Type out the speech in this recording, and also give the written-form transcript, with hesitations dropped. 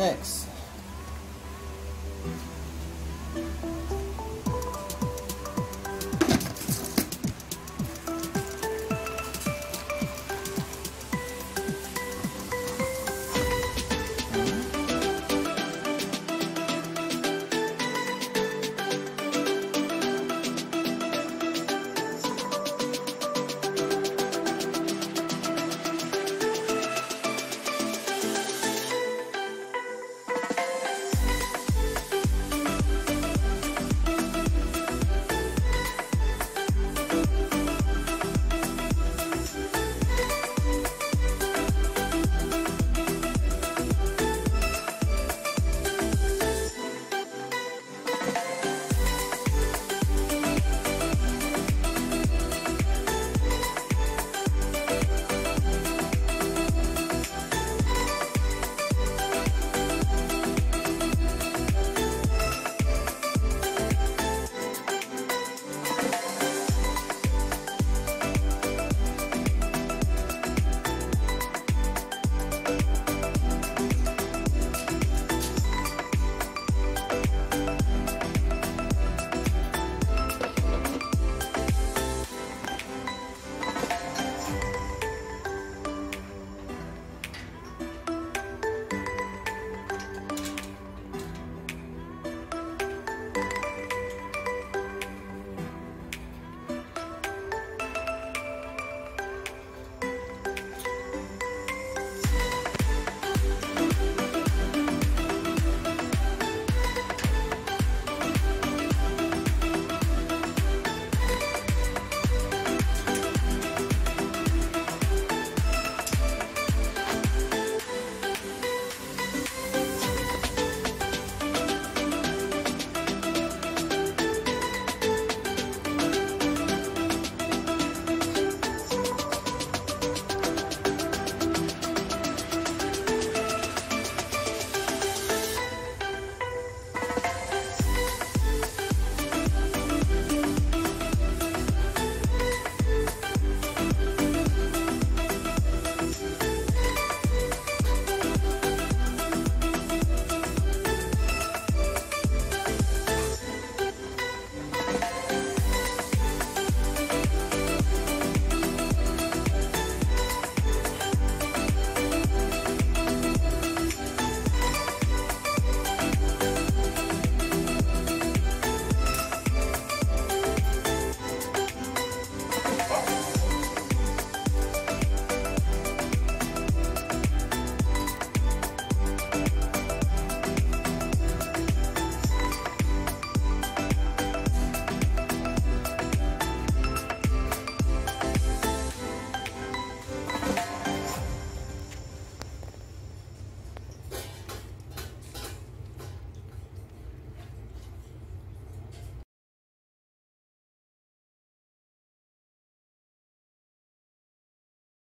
6.